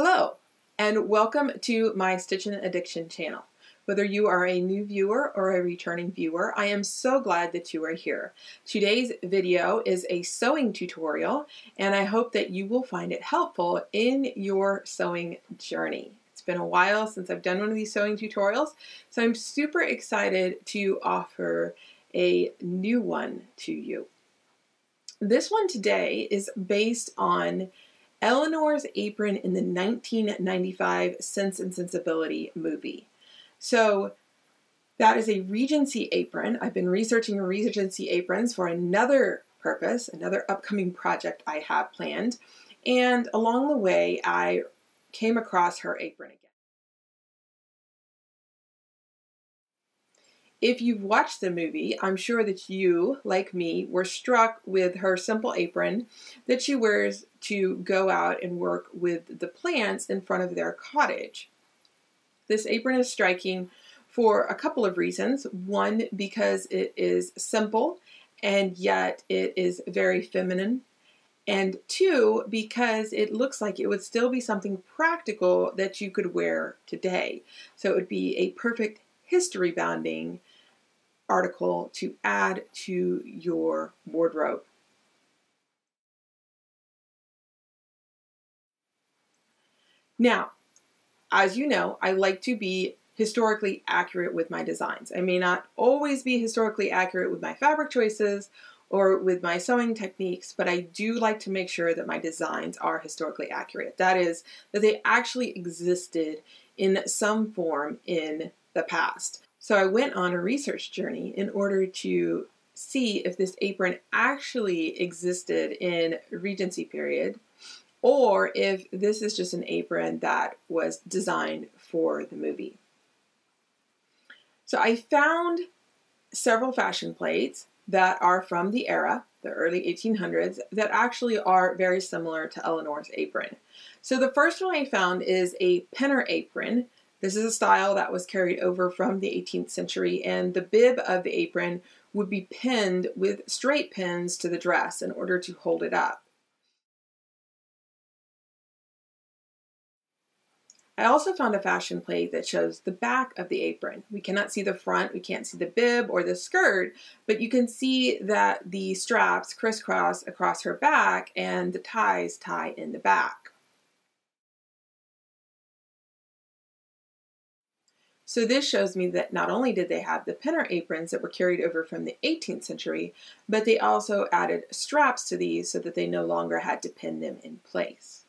Hello, and welcome to my Stitchin' Addiction channel. Whether you are a new viewer or a returning viewer, I am so glad that you are here. Today's video is a sewing tutorial, and I hope that you will find it helpful in your sewing journey. It's been a while since I've done one of these sewing tutorials, so I'm super excited to offer a new one to you. This one today is based on Elinor's apron in the 1995 Sense and Sensibility movie. So that is a Regency apron. I've been researching Regency aprons for another purpose, another upcoming project I have planned. And along the way, I came across her apron again. If you've watched the movie, I'm sure that you, like me, were struck with her simple apron that she wears to go out and work with the plants in front of their cottage. This apron is striking for a couple of reasons. One, because it is simple and yet it is very feminine. And two, because it looks like it would still be something practical that you could wear today. So it would be a perfect Historybounding article to add to your wardrobe. Now, as you know, I like to be historically accurate with my designs. I may not always be historically accurate with my fabric choices or with my sewing techniques, but I do like to make sure that my designs are historically accurate. That is, that they actually existed in some form in the past. So I went on a research journey in order to see if this apron actually existed in Regency period, or if this is just an apron that was designed for the movie. So I found several fashion plates that are from the era, the early 1800s, that actually are very similar to Elinor's apron. So the first one I found is a penner apron. This is a style that was carried over from the 18th century, and the bib of the apron would be pinned with straight pins to the dress in order to hold it up. I also found a fashion plate that shows the back of the apron. We cannot see the front, we can't see the bib or the skirt, but you can see that the straps crisscross across her back and the ties tie in the back. So this shows me that not only did they have the penner aprons that were carried over from the 18th century, but they also added straps to these so that they no longer had to pin them in place.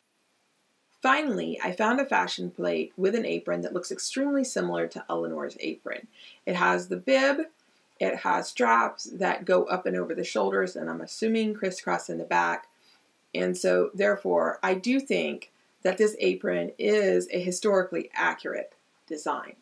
Finally, I found a fashion plate with an apron that looks extremely similar to Elinor's apron. It has the bib, it has straps that go up and over the shoulders, and I'm assuming crisscross in the back. And so therefore, I do think that this apron is a historically accurate design.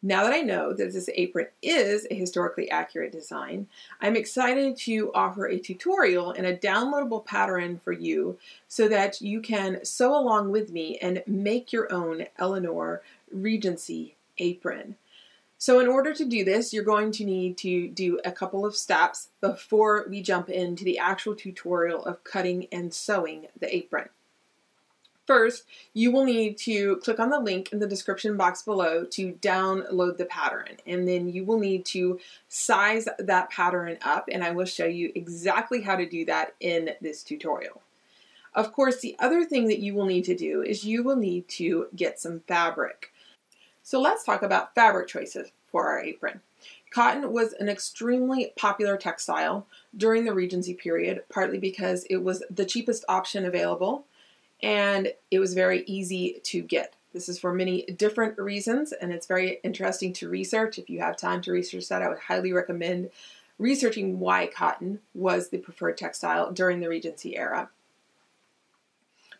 Now that I know that this apron is a historically accurate design, I'm excited to offer a tutorial and a downloadable pattern for you so that you can sew along with me and make your own Elinor Regency apron. So in order to do this, you're going to need to do a couple of steps before we jump into the actual tutorial of cutting and sewing the apron. First, you will need to click on the link in the description box below to download the pattern, and then you will need to size that pattern up, and I will show you exactly how to do that in this tutorial. Of course, the other thing that you will need to do is you will need to get some fabric. So let's talk about fabric choices for our apron. Cotton was an extremely popular textile during the Regency period, partly because it was the cheapest option available, and it was very easy to get. This is for many different reasons, and it's very interesting to research. If you have time to research that, I would highly recommend researching why cotton was the preferred textile during the Regency era.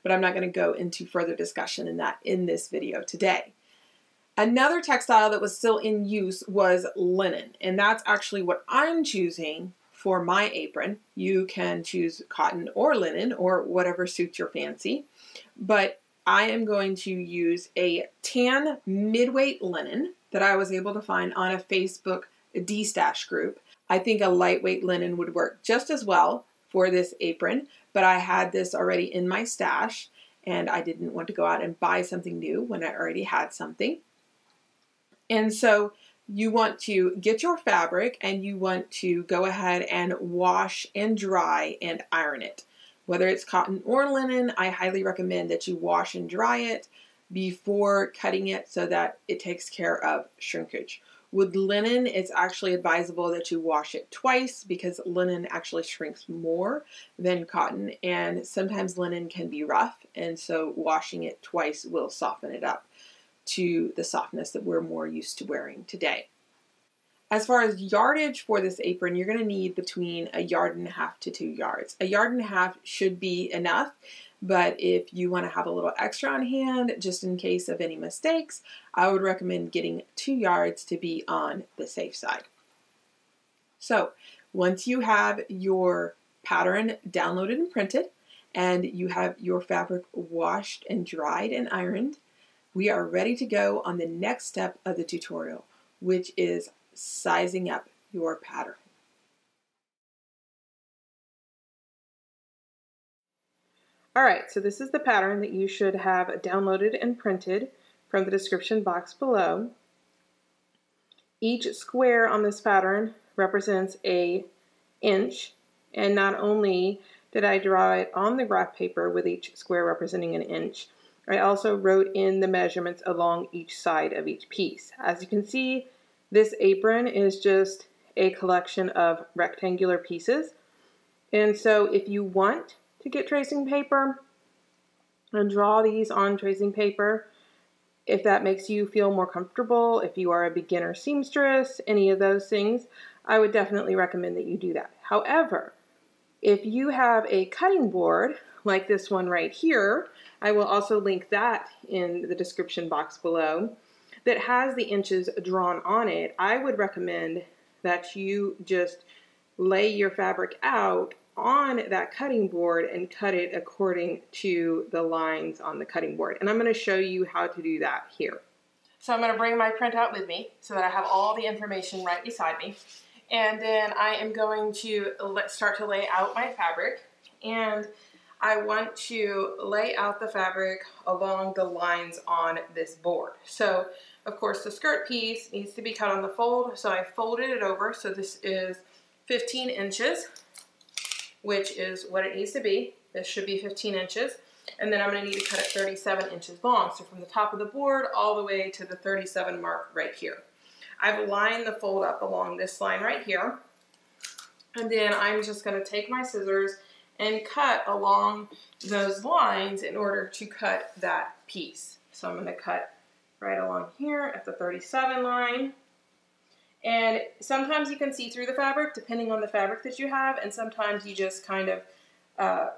But I'm not going to go into further discussion in that in this video today. Another textile that was still in use was linen, and that's actually what I'm choosing for my apron. You can choose cotton or linen or whatever suits your fancy, but I am going to use a tan midweight linen that I was able to find on a Facebook de-stash group. I think a lightweight linen would work just as well, for this apron, but I had this already in my stash and I didn't want to go out and buy something new when I already had something. And so you want to get your fabric and you want to go ahead and wash and dry and iron it. Whether it's cotton or linen, I highly recommend that you wash and dry it before cutting it so that it takes care of shrinkage. With linen, it's actually advisable that you wash it twice because linen actually shrinks more than cotton, and sometimes linen can be rough, and so washing it twice will soften it up to the softness that we're more used to wearing today. As far as yardage for this apron, you're going to need between 1.5 yards to 2 yards. 1.5 yards should be enough, but if you want to have a little extra on hand, just in case of any mistakes, I would recommend getting 2 yards to be on the safe side. So once you have your pattern downloaded and printed, and you have your fabric washed and dried and ironed, we are ready to go on the next step of the tutorial, which is sizing up your pattern. Alright, so this is the pattern that you should have downloaded and printed from the description box below. Each square on this pattern represents an inch, and not only did I draw it on the graph paper with each square representing an inch, I also wrote in the measurements along each side of each piece. As you can see, this apron is just a collection of rectangular pieces, and so if you want to get tracing paper and draw these on tracing paper, if that makes you feel more comfortable, if you are a beginner seamstress, any of those things, I would definitely recommend that you do that. However, if you have a cutting board like this one right here, I will also link that in the description box below, that has the inches drawn on it, I would recommend that you just lay your fabric out on that cutting board and cut it according to the lines on the cutting board. And I'm going to show you how to do that here. So I'm going to bring my printout with me so that I have all the information right beside me. And then I am going to start to lay out my fabric. And I want to lay out the fabric along the lines on this board. So of course the skirt piece needs to be cut on the fold. So I folded it over. So this is 15 inches. Which is what it needs to be. This should be 15 inches. And then I'm going to need to cut it 37 inches long. So from the top of the board all the way to the 37 mark right here. I've lined the fold up along this line right here. And then I'm just going to take my scissors and cut along those lines in order to cut that piece. So I'm going to cut right along here at the 37 line. And sometimes you can see through the fabric depending on the fabric that you have, and sometimes you just kind of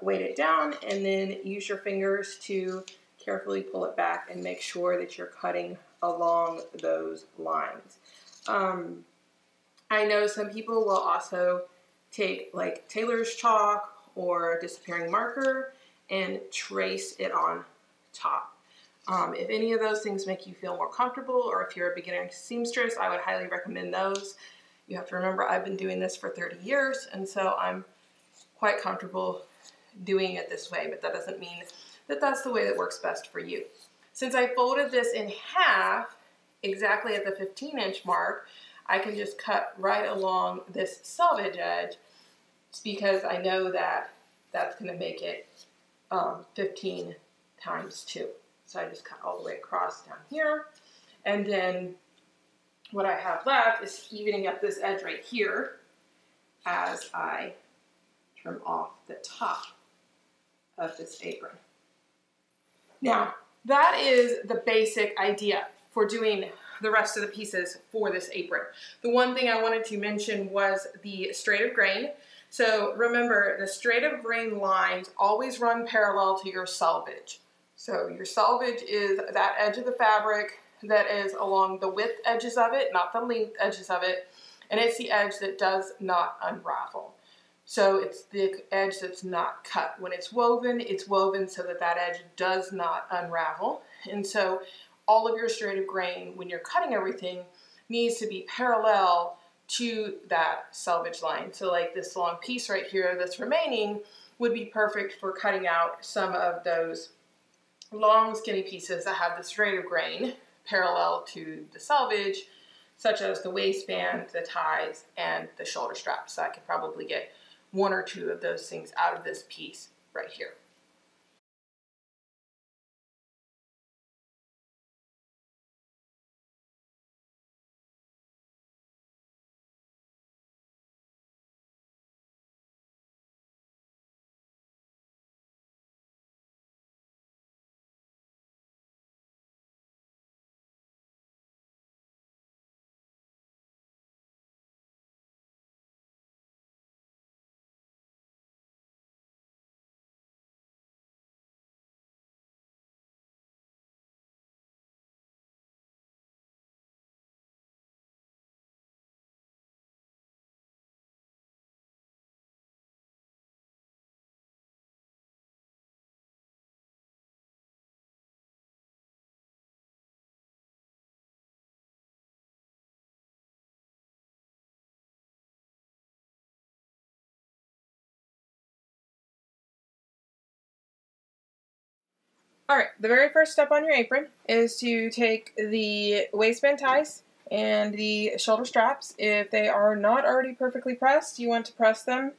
weight it down and then use your fingers to carefully pull it back and make sure that you're cutting along those lines. I know some people will also take like Taylor's chalk or disappearing marker and trace it on top. If any of those things make you feel more comfortable, or if you're a beginner seamstress, I would highly recommend those. You have to remember I've been doing this for 30 years, and so I'm quite comfortable doing it this way, but that doesn't mean that that's the way that works best for you. Since I folded this in half exactly at the 15 inch mark, I can just cut right along this selvage edge because I know that that's going to make it 15 times 2. So I just cut all the way across down here. And then what I have left is evening up this edge right here as I trim off the top of this apron. Now, that is the basic idea for doing the rest of the pieces for this apron. The one thing I wanted to mention was the straight of grain. So remember, the straight of grain lines always run parallel to your selvage. So your selvage is that edge of the fabric that is along the width edges of it, not the length edges of it, and it's the edge that does not unravel. So it's the edge that's not cut. When it's woven so that that edge does not unravel. And so all of your straight of grain, when you're cutting everything, needs to be parallel to that selvage line. So like this long piece right here that's remaining would be perfect for cutting out some of those long skinny pieces that have the straighter grain parallel to the selvage, such as the waistband, the ties, and the shoulder strap. So I could probably get one or two of those things out of this piece right here. Alright, the very first step on your apron is to take the waistband ties and the shoulder straps. If they are not already perfectly pressed, you want to press them.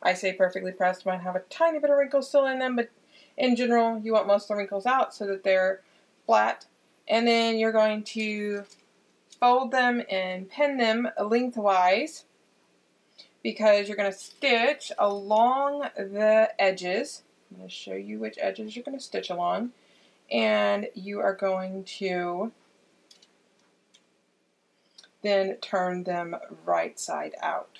I say perfectly pressed, might have a tiny bit of wrinkles still in them, but in general you want most of the wrinkles out so that they're flat. And then you're going to fold them and pin them lengthwise because you're going to stitch along the edges. I'm going to show you which edges you're going to stitch along. And you are going to then turn them right side out.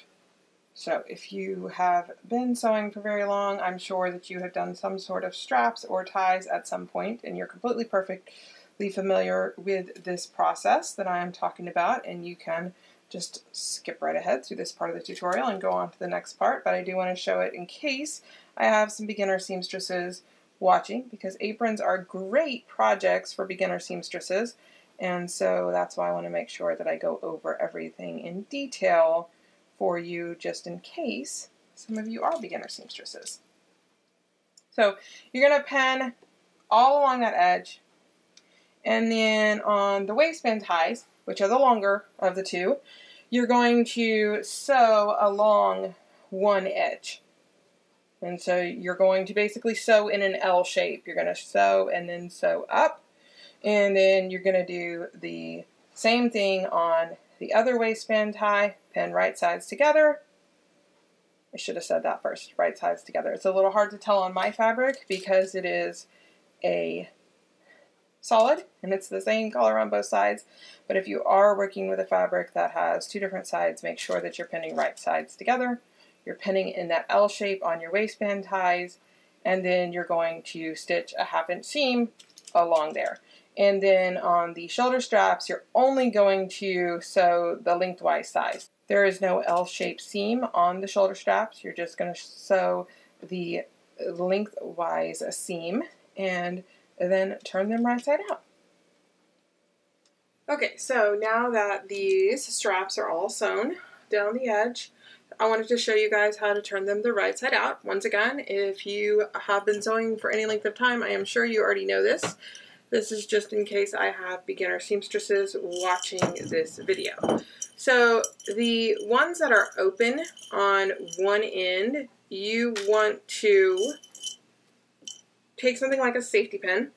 So if you have been sewing for very long, I'm sure that you have done some sort of straps or ties at some point, and you're completely perfectly familiar with this process that I am talking about, and you can just skip right ahead through this part of the tutorial and go on to the next part, but I do want to show it in case I have some beginner seamstresses watching, because aprons are great projects for beginner seamstresses, and so that's why I want to make sure that I go over everything in detail for you, just in case some of you are beginner seamstresses. So you're going to pin all along that edge, and then on the waistband ties, which are the longer of the two, you're going to sew along one edge. And so you're going to basically sew in an L shape. You're going to sew and then sew up, and then you're going to do the same thing on the other waistband tie. Pin right sides together. I should have said that first, right sides together. It's a little hard to tell on my fabric because it is a solid and it's the same color on both sides, but if you are working with a fabric that has two different sides, make sure that you're pinning right sides together. You're pinning in that L shape on your waistband ties, and then you're going to stitch a 1/2 inch seam along there. And then on the shoulder straps, you're only going to sew the lengthwise size. There is no L-shaped seam on the shoulder straps. You're just going to sew the lengthwise seam and then turn them right side out. Okay, so now that these straps are all sewn down the edge, I wanted to show you guys how to turn them the right side out. Once again, if you have been sewing for any length of time, I am sure you already know this. This is just in case I have beginner seamstresses watching this video. So the ones that are open on one end, you want to take something like a safety pin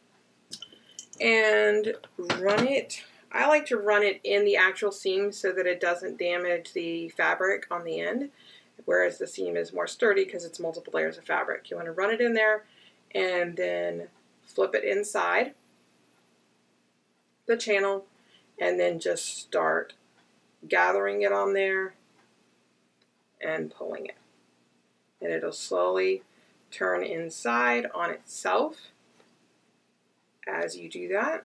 and run it. I like to run it in the actual seam so that it doesn't damage the fabric on the end, whereas the seam is more sturdy because it's multiple layers of fabric. You want to run it in there and then flip it inside the channel and then just start gathering it on there and pulling it. And it'll slowly turn inside on itself as you do that.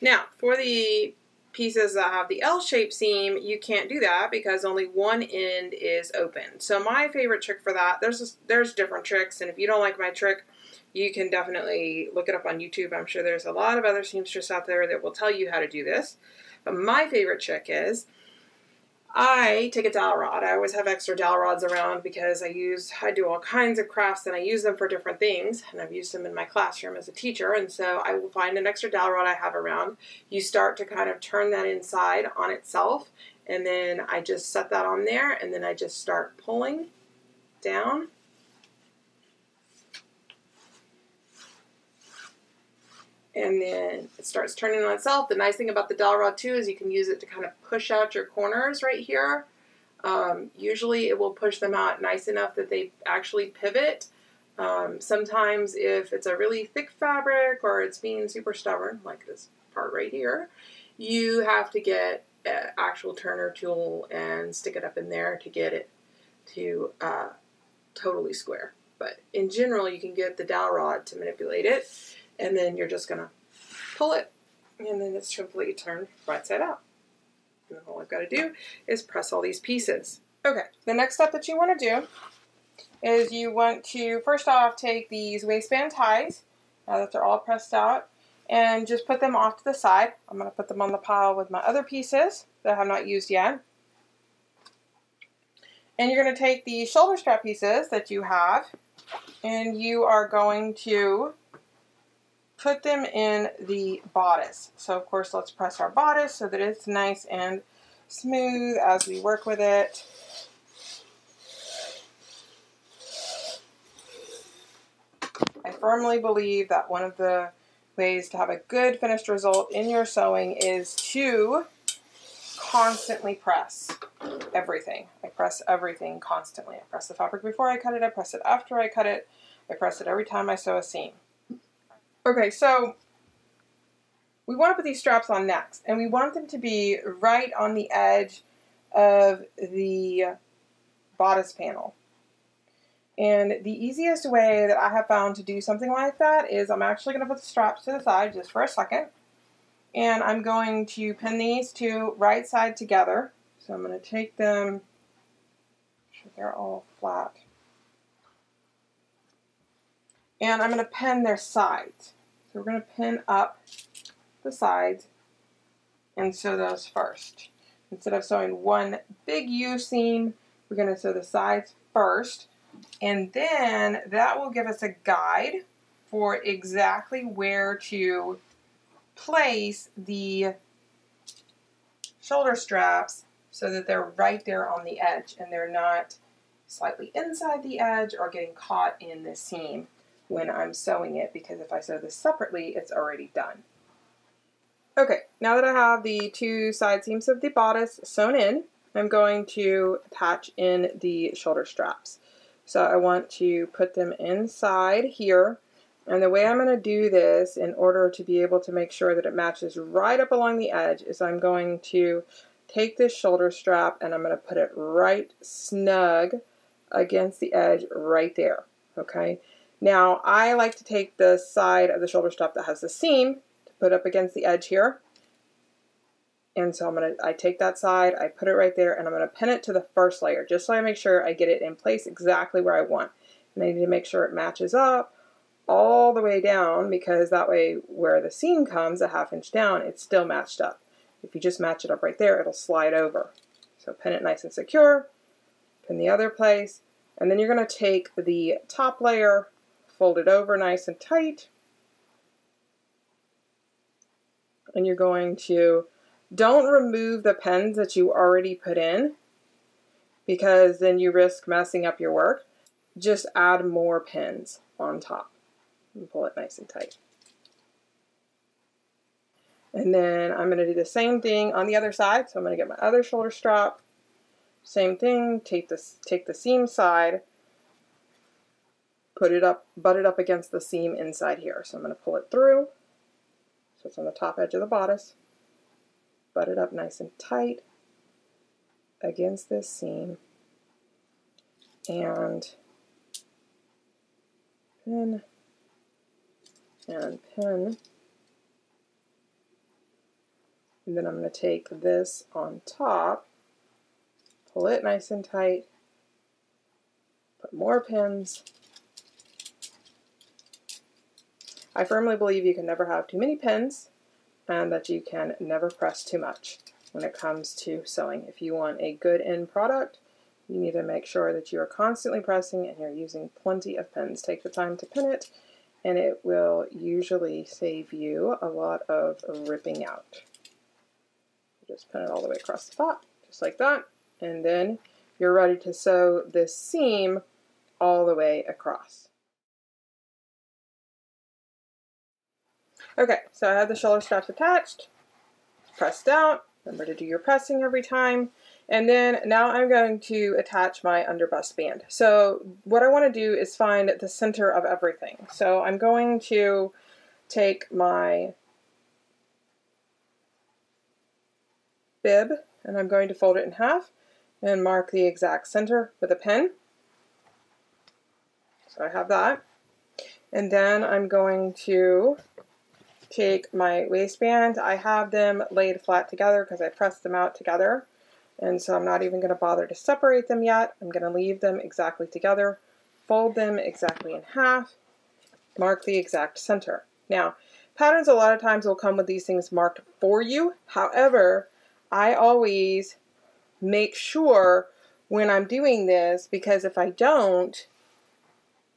Now, for the pieces that have the L-shaped seam, you can't do that because only one end is open. So my favorite trick for that, there's different tricks, and if you don't like my trick, you can definitely look it up on YouTube. I'm sure there's a lot of other seamstresses out there that will tell you how to do this. But my favorite trick is I take a dowel rod. I always have extra dowel rods around because I do all kinds of crafts and I use them for different things, and I've used them in my classroom as a teacher, and so I will find an extra dowel rod I have around. You start to kind of turn that inside on itself, and then I just set that on there, and then I just start pulling down. And then it starts turning on itself. The nice thing about the dowel rod too is you can use it to kind of push out your corners right here. Usually it will push them out nice enough that they actually pivot. Sometimes if it's a really thick fabric or it's being super stubborn, like this part right here, you have to get an actual turner tool and stick it up in there to get it to totally square. But in general, you can get the dowel rod to manipulate it. And then you're just going to pull it, and then it's completely turned right side out. And all I've got to do is press all these pieces. Okay, the next step that you want to do is you want to, first off, take these waistband ties, now that they're all pressed out, and just put them off to the side. I'm going to put them on the pile with my other pieces that I have not used yet. And you're going to take the shoulder strap pieces that you have, and you are going to put them in the bodice. So of course, let's press our bodice so that it's nice and smooth as we work with it. I firmly believe that one of the ways to have a good finished result in your sewing is to constantly press everything. I press everything constantly. I press the fabric before I cut it, I press it after I cut it, I press it every time I sew a seam. Okay, so we want to put these straps on next, and we want them to be right on the edge of the bodice panel. And the easiest way that I have found to do something like that is I'm actually going to put the straps to the side just for a second, and I'm going to pin these two right side together. So I'm going to take them, make sure they're all flat, and I'm going to pin their sides. So we're going to pin up the sides and sew those first. Instead of sewing one big U seam, we're going to sew the sides first, and then that will give us a guide for exactly where to place the shoulder straps so that they're right there on the edge and they're not slightly inside the edge or getting caught in the seam when I'm sewing it, because if I sew this separately, it's already done. Okay, now that I have the two side seams of the bodice sewn in, I'm going to patch in the shoulder straps. So I want to put them inside here, and the way I'm going to do this in order to be able to make sure that it matches right up along the edge is I'm going to take this shoulder strap and I'm going to put it right snug against the edge right there, okay? Now, I like to take the side of the shoulder strap that has the seam to put up against the edge here. And so I take that side, I put it right there, and I'm going to pin it to the first layer, just so I make sure I get it in place exactly where I want. And I need to make sure it matches up all the way down, because that way where the seam comes a half inch down, it's still matched up. If you just match it up right there, it'll slide over. So pin it nice and secure, pin the other place, and then you're going to take the top layer, fold it over nice and tight, and you're going to, don't remove the pins that you already put in, because then you risk messing up your work. Just add more pins on top and pull it nice and tight. And then I'm going to do the same thing on the other side. So I'm going to get my other shoulder strap, same thing, take the seam side, put it up, butt it up against the seam inside here. So I'm going to pull it through, so it's on the top edge of the bodice, butt it up nice and tight against this seam, and pin, and pin. And then I'm going to take this on top, pull it nice and tight, put more pins. I firmly believe you can never have too many pins and that you can never press too much when it comes to sewing. If you want a good end product, you need to make sure that you are constantly pressing and you're using plenty of pins. Take the time to pin it, and it will usually save you a lot of ripping out. Just pin it all the way across the top, just like that, and then you're ready to sew this seam all the way across. Okay, so I have the shoulder straps attached, pressed out. Remember to do your pressing every time. And then now I'm going to attach my underbust band. So what I want to do is find the center of everything. So I'm going to take my bib and I'm going to fold it in half and mark the exact center with a pin. So I have that. And then I'm going to take my waistband. I have them laid flat together because I pressed them out together. And so I'm not even going to bother to separate them yet. I'm going to leave them exactly together, fold them exactly in half, mark the exact center. Now, patterns a lot of times will come with these things marked for you. However, I always make sure when I'm doing this, because if I don't,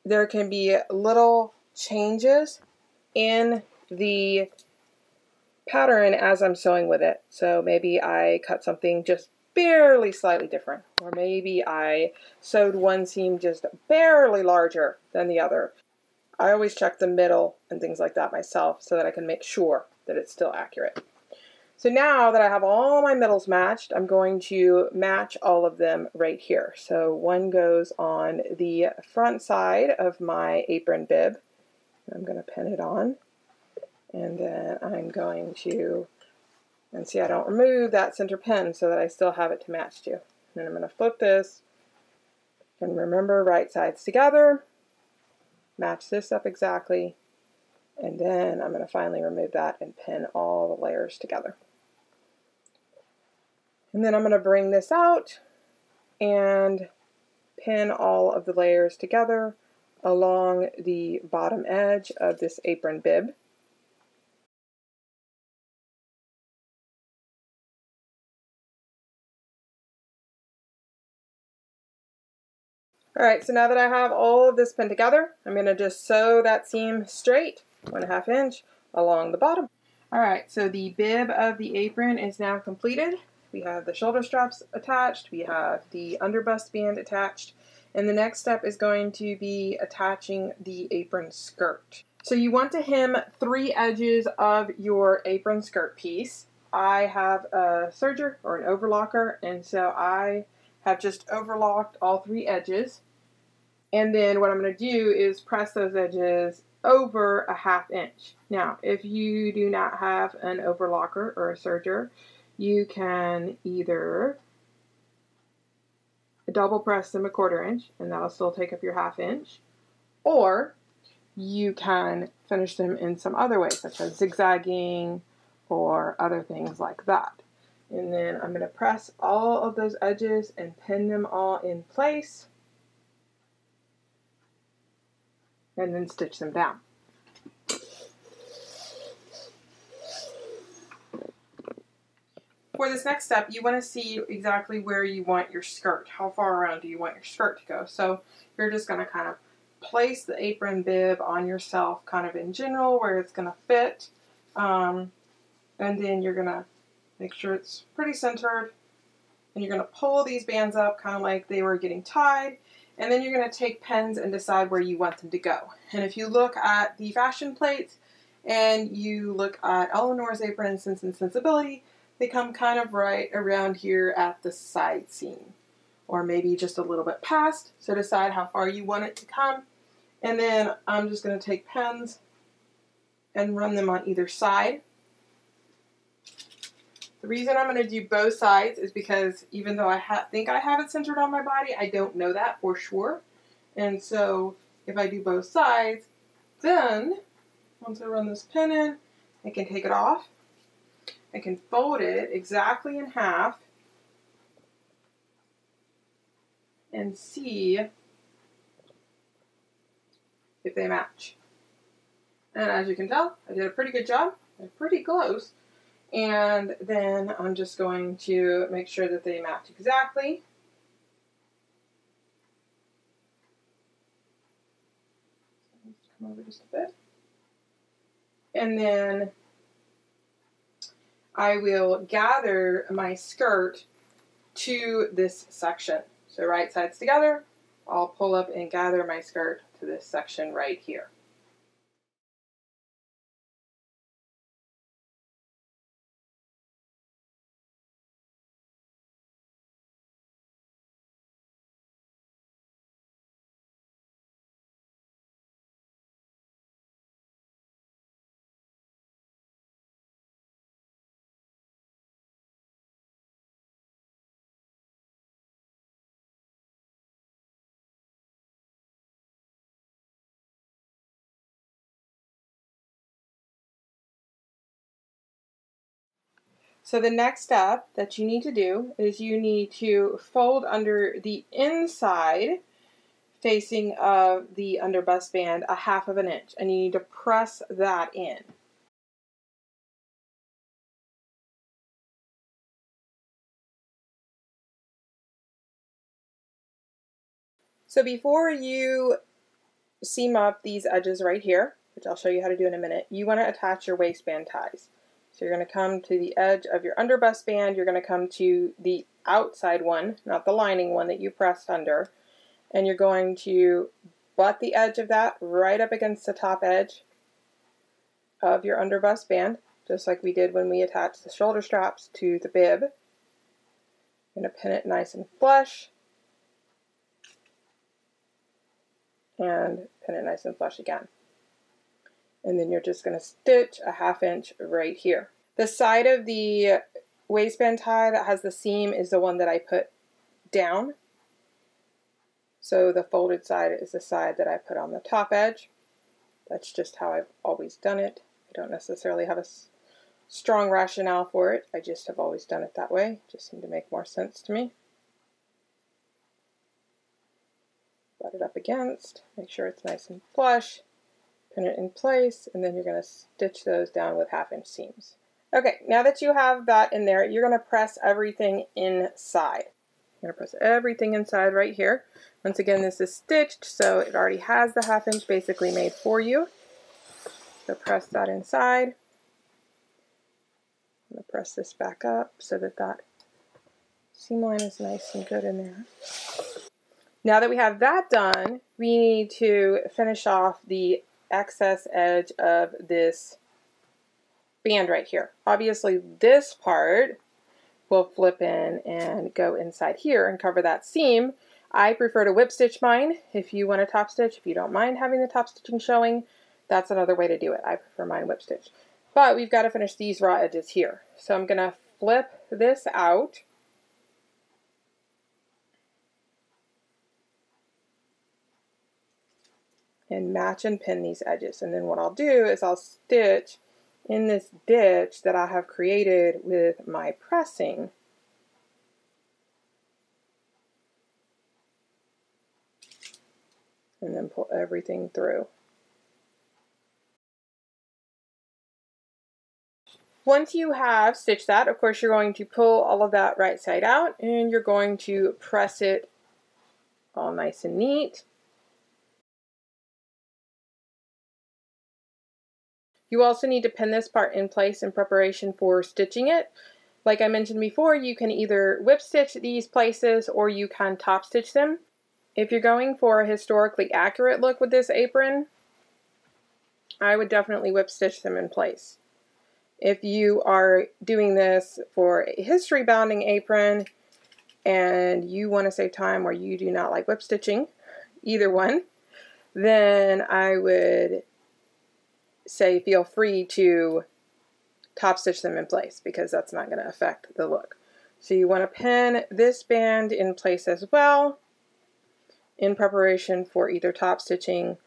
there can be little changes in the pattern as I'm sewing with it. So maybe I cut something just barely slightly different, or maybe I sewed one seam just barely larger than the other. I always check the middle and things like that myself so that I can make sure that it's still accurate. So now that I have all my middles matched, I'm going to match all of them right here. So one goes on the front side of my apron bib. I'm going to pin it on. And then I'm going to, and see I don't remove that center pin so that I still have it to match to. And then I'm going to flip this, and remember right sides together, match this up exactly, and then I'm going to finally remove that and pin all the layers together. And then I'm going to bring this out and pin all of the layers together along the bottom edge of this apron bib. Alright, so now that I have all of this pinned together, I'm going to just sew that seam straight, 1.5 inch, along the bottom. Alright, so the bib of the apron is now completed. We have the shoulder straps attached, we have the underbust band attached, and the next step is going to be attaching the apron skirt. So you want to hem 3 edges of your apron skirt piece. I have a serger or an overlocker, and so I have just overlocked all 3 edges, and then what I'm going to do is press those edges over 1/2 inch. Now, if you do not have an overlocker or a serger, you can either double press them 1/4 inch, and that'll still take up your 1/2 inch, or you can finish them in some other way, such as zigzagging or other things like that. And then I'm going to press all of those edges and pin them all in place, and then stitch them down. For this next step, you want to see exactly where you want your skirt, how far around do you want your skirt to go. So you're just going to kind of place the apron bib on yourself kind of in general where it's going to fit, and then you're going to make sure it's pretty centered, and you're going to pull these bands up kind of like they were getting tied, and then you're going to take pins and decide where you want them to go. And if you look at the fashion plates and you look at Elinor's apron and Sense and Sensibility, they come kind of right around here at the side seam, or maybe just a little bit past, so decide how far you want it to come. And then I'm just going to take pins and run them on either side. The reason I'm going to do both sides is because even though I think I have it centered on my body, I don't know that for sure. And so if I do both sides, then once I run this pin in, I can take it off. I can fold it exactly in half and see if they match. And as you can tell, I did a pretty good job. They're pretty close. And then I'm just going to make sure that they match exactly. Come over just a bit. And then I will gather my skirt to this section. So right sides together, I'll pull up and gather my skirt to this section right here. So the next step that you need to do is you need to fold under the inside facing of the underbust band 1/2 of an inch, and you need to press that in. So before you seam up these edges right here, which I'll show you how to do in a minute, you want to attach your waistband ties. So you're going to come to the edge of your underbust band, you're going to come to the outside one, not the lining one that you pressed under, and you're going to butt the edge of that right up against the top edge of your underbust band, just like we did when we attached the shoulder straps to the bib. You're going to pin it nice and flush, and pin it nice and flush again. And then you're just going to stitch 1/2 inch right here. The side of the waistband tie that has the seam is the one that I put down. So the folded side is the side that I put on the top edge. That's just how I've always done it. I don't necessarily have a strong rationale for it. I just have always done it that way. It just seemed to make more sense to me. Butt it up against, make sure it's nice and flush. Pin it in place, and then you're going to stitch those down with 1/2 inch seams. Okay, now that you have that in there, you're going to press everything inside. You're going to press everything inside right here. Once again, this is stitched, so it already has the 1/2 inch basically made for you. So press that inside. I'm going to press this back up so that that seam line is nice and good in there. Now that we have that done, we need to finish off the excess edge of this band right here. Obviously this part will flip in and go inside here and cover that seam. I prefer to whip stitch mine. If you want a top stitch, if you don't mind having the top stitching showing, that's another way to do it. I prefer mine whip stitch. But we've got to finish these raw edges here. So I'm going to flip this out. And match and pin these edges. And then what I'll do is I'll stitch in this ditch that I have created with my pressing. And then pull everything through. Once you have stitched that, of course you're going to pull all of that right side out and you're going to press it all nice and neat. You also need to pin this part in place in preparation for stitching it. Like I mentioned before, you can either whip stitch these places or you can top stitch them. If you're going for a historically accurate look with this apron, I would definitely whip stitch them in place. If you are doing this for a history bounding apron and you want to save time or you do not like whip stitching, either one, then I would say feel free to top stitch them in place because that's not going to affect the look. So you want to pin this band in place as well in preparation for either top stitching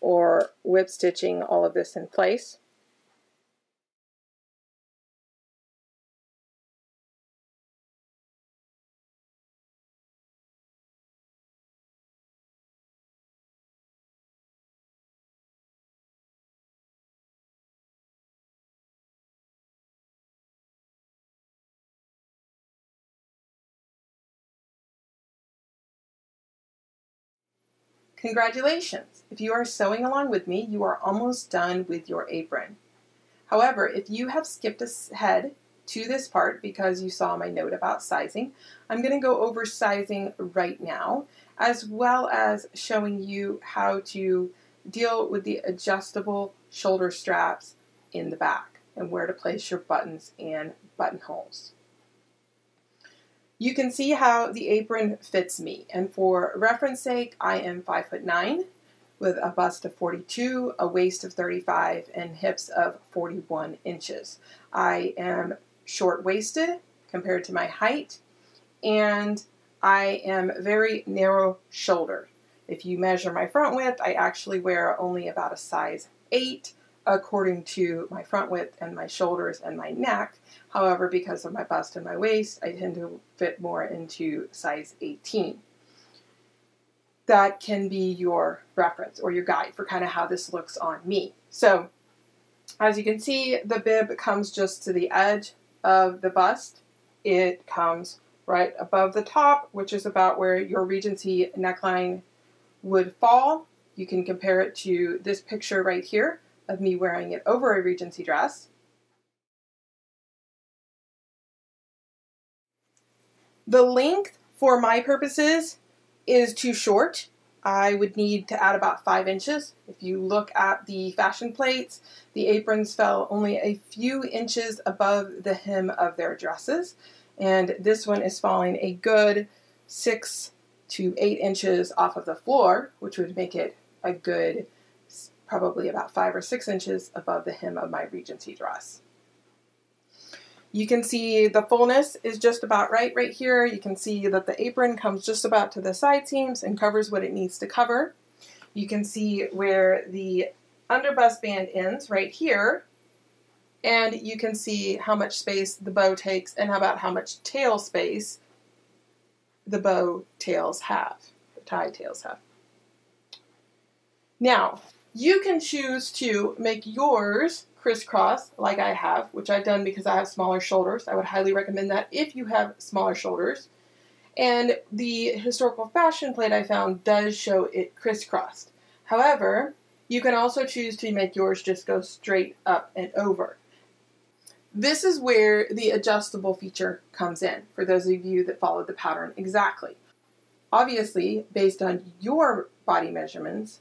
or whip stitching all of this in place. Congratulations! If you are sewing along with me, you are almost done with your apron. However, if you have skipped ahead to this part because you saw my note about sizing, I'm going to go over sizing right now, as well as showing you how to deal with the adjustable shoulder straps in the back and where to place your buttons and buttonholes. You can see how the apron fits me, and for reference sake, I am 5'9" with a bust of 42, a waist of 35, and hips of 41 inches. I am short-waisted compared to my height, and I am very narrow-shouldered. If you measure my front width, I actually wear only about a size 8 according to my front width and my shoulders and my neck. However, because of my bust and my waist, I tend to fit more into size 18. That can be your reference or your guide for kind of how this looks on me. So, as you can see, the bib comes just to the edge of the bust. It comes right above the top, which is about where your Regency neckline would fall. You can compare it to this picture right here of me wearing it over a Regency dress. The length for my purposes is too short. I would need to add about 5 inches. If you look at the fashion plates, the aprons fell only a few inches above the hem of their dresses, and this one is falling a good 6 to 8 inches off of the floor, which would make it a good probably about 5 or 6 inches above the hem of my Regency dress. You can see the fullness is just about right here. You can see that the apron comes just about to the side seams and covers what it needs to cover. You can see where the underbust band ends right here, and you can see how much space the bow takes and about how much tail space the bow tails have, the tie tails have. Now, you can choose to make yours crisscross like I have, which I've done because I have smaller shoulders. I would highly recommend that if you have smaller shoulders. And the historical fashion plate I found does show it crisscrossed. However, you can also choose to make yours just go straight up and over. This is where the adjustable feature comes in, for those of you that followed the pattern exactly. Obviously, based on your body measurements,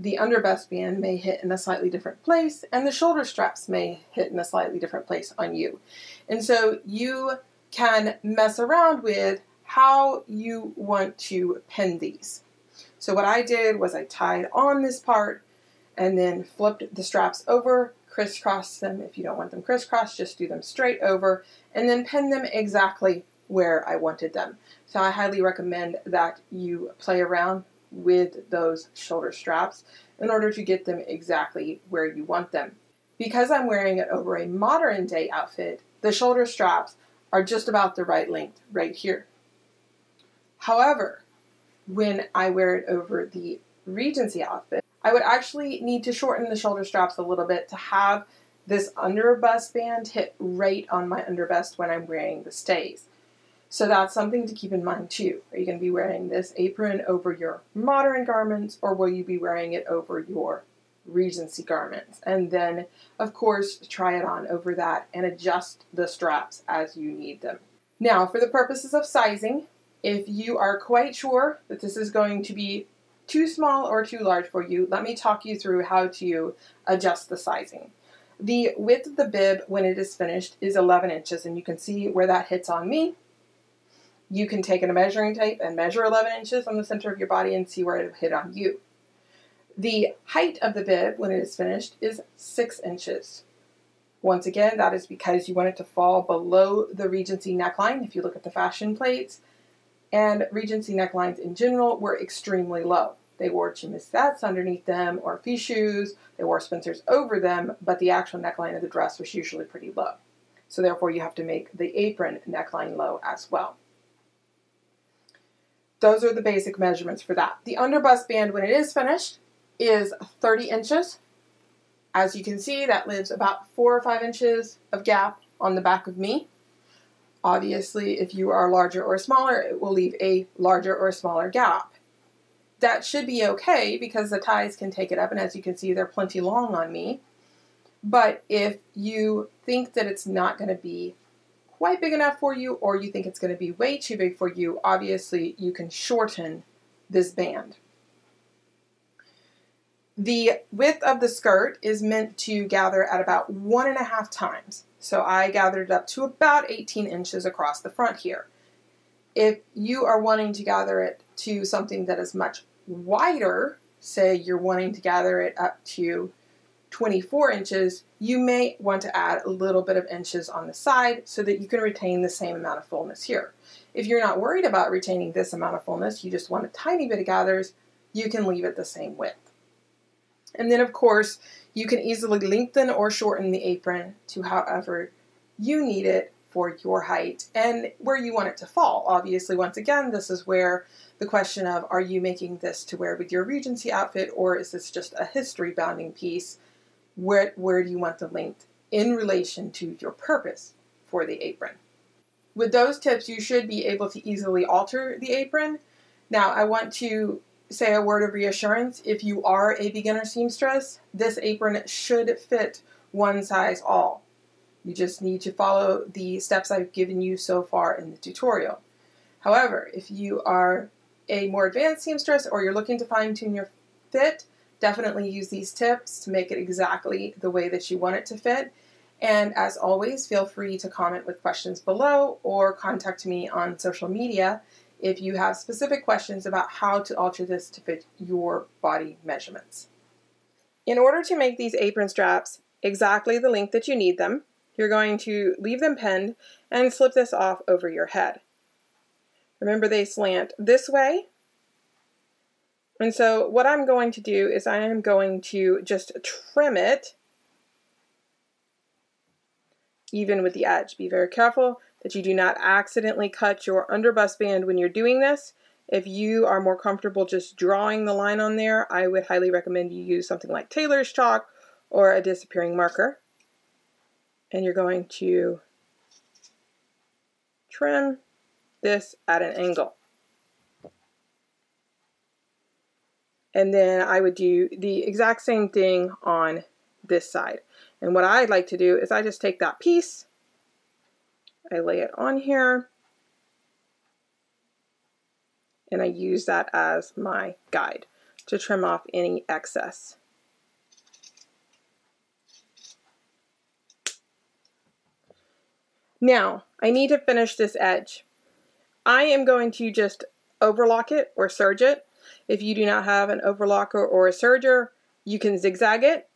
the underbust band may hit in a slightly different place, and the shoulder straps may hit in a slightly different place on you. And so you can mess around with how you want to pin these. So what I did was I tied on this part and then flipped the straps over, crisscrossed them. If you don't want them crisscrossed, just do them straight over, and then pin them exactly where I wanted them. So I highly recommend that you play around with those shoulder straps in order to get them exactly where you want them. Because I'm wearing it over a modern day outfit, the shoulder straps are just about the right length right here. However, when I wear it over the Regency outfit, I would actually need to shorten the shoulder straps a little bit to have this underbust band hit right on my underbust when I'm wearing the stays. So that's something to keep in mind too. Are you going to be wearing this apron over your modern garments, or will you be wearing it over your Regency garments? And then, of course, try it on over that and adjust the straps as you need them. Now, for the purposes of sizing, if you are quite sure that this is going to be too small or too large for you, let me talk you through how to adjust the sizing. The width of the bib when it is finished is 11 inches, and you can see where that hits on me. You can take a measuring tape and measure 11 inches on the center of your body and see where it hit on you. The height of the bib when it is finished is 6 inches. Once again, that is because you want it to fall below the Regency neckline. If you look at the fashion plates, and Regency necklines in general were extremely low. They wore chemisettes underneath them or fichus, they wore Spencers over them, but the actual neckline of the dress was usually pretty low. So therefore you have to make the apron neckline low as well. Those are the basic measurements for that. The underbust band, when it is finished, is 30 inches. As you can see, that leaves about 4 or 5 inches of gap on the back of me. Obviously, if you are larger or smaller, it will leave a larger or smaller gap. that should be okay because the ties can take it up, and as you can see, they're plenty long on me. But if you think that it's not going to be quite big enough for you, or you think it's going to be way too big for you, obviously you can shorten this band. The width of the skirt is meant to gather at about 1.5 times. So I gathered it up to about 18 inches across the front here. If you are wanting to gather it to something that is much wider, say you're wanting to gather it up to 24 inches, you may want to add a little bit of inches on the side so that you can retain the same amount of fullness here. If you're not worried about retaining this amount of fullness, you just want a tiny bit of gathers, you can leave it the same width. And then of course, you can easily lengthen or shorten the apron to however you need it for your height and where you want it to fall. Obviously, once again, this is where the question of, are you making this to wear with your Regency outfit, or is this just a history bounding piece? Where do you want the length in relation to your purpose for the apron? With those tips, you should be able to easily alter the apron. Now, I want to say a word of reassurance. If you are a beginner seamstress, this apron should fit one size all. You just need to follow the steps I've given you so far in the tutorial. However, if you are a more advanced seamstress or you're looking to fine-tune your fit, definitely use these tips to make it exactly the way that you want it to fit. And as always, feel free to comment with questions below or contact me on social media if you have specific questions about how to alter this to fit your body measurements. In order to make these apron straps exactly the length that you need them, you're going to leave them pinned and slip this off over your head. Remember, they slant this way. And so what I'm going to do is I am going to just trim it even with the edge. Be very careful that you do not accidentally cut your underbust band when you're doing this. If you are more comfortable just drawing the line on there, I would highly recommend you use something like Taylor's chalk or a disappearing marker. And you're going to trim this at an angle. And then I would do the exact same thing on this side. And what I'd like to do is I just take that piece, I lay it on here, and I use that as my guide to trim off any excess. Now, I need to finish this edge. I am going to just overlock it or serge it. If you do not have an overlocker or a serger, you can zigzag it.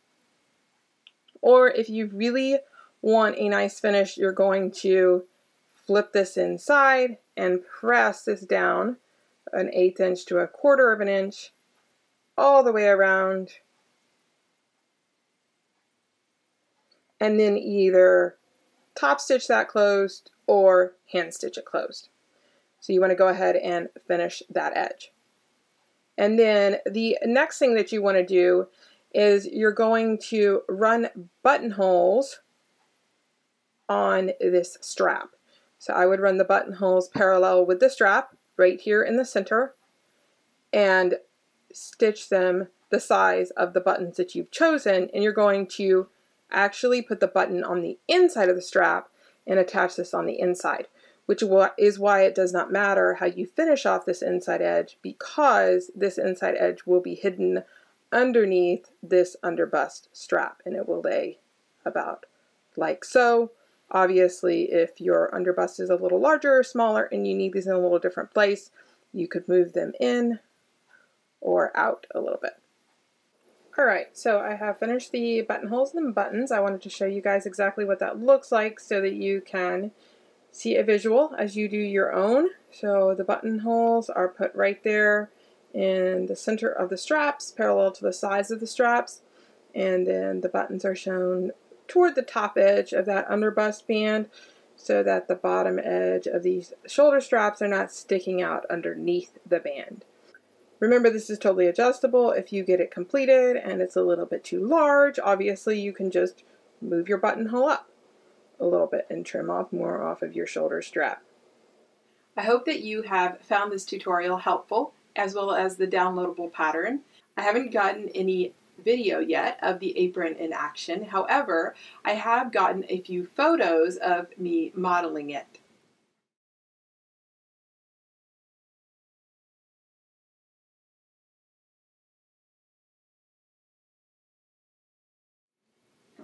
Or if you really want a nice finish, you're going to flip this inside and press this down 1/8 inch to 1/4 inch all the way around. And then either top stitch that closed or hand stitch it closed. So you want to go ahead and finish that edge. And then the next thing that you want to do is you're going to run buttonholes on this strap. So I would run the buttonholes parallel with the strap right here in the center and stitch them the size of the buttons that you've chosen. And you're going to actually put the button on the inside of the strap and attach this on the inside, which is why it does not matter how you finish off this inside edge, because this inside edge will be hidden underneath this underbust strap and it will lay about like so. Obviously, if your underbust is a little larger or smaller and you need these in a little different place, you could move them in or out a little bit. All right, so I have finished the buttonholes and the buttons. I wanted to show you guys exactly what that looks like so that you can see a visual as you do your own. So the buttonholes are put right there in the center of the straps, parallel to the sides of the straps, and then the buttons are shown toward the top edge of that underbust band so that the bottom edge of these shoulder straps are not sticking out underneath the band. Remember, this is totally adjustable. If you get it completed and it's a little bit too large, obviously you can just move your buttonhole up a little bit and trim off more off of your shoulder strap. I hope that you have found this tutorial helpful. as well as the downloadable pattern. I haven't gotten any video yet of the apron in action. However, I have gotten a few photos of me modeling it.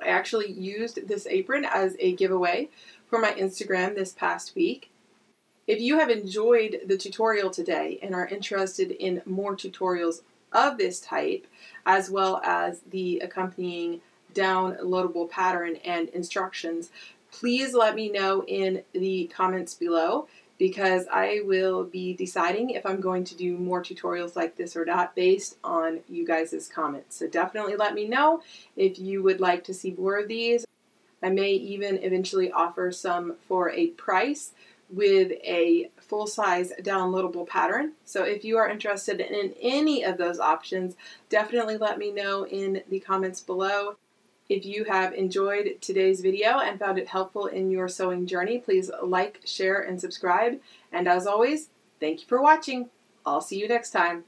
I actually used this apron as a giveaway for my Instagram this past week. If you have enjoyed the tutorial today and are interested in more tutorials of this type, as well as the accompanying downloadable pattern and instructions, please let me know in the comments below, because I will be deciding if I'm going to do more tutorials like this or not based on you guys' comments. So definitely let me know if you would like to see more of these. I may even eventually offer some for a price with a full-size downloadable pattern. So if you are interested in any of those options, definitely let me know in the comments below. If you have enjoyed today's video and found it helpful in your sewing journey, please like, share, and subscribe. And as always, thank you for watching. I'll see you next time.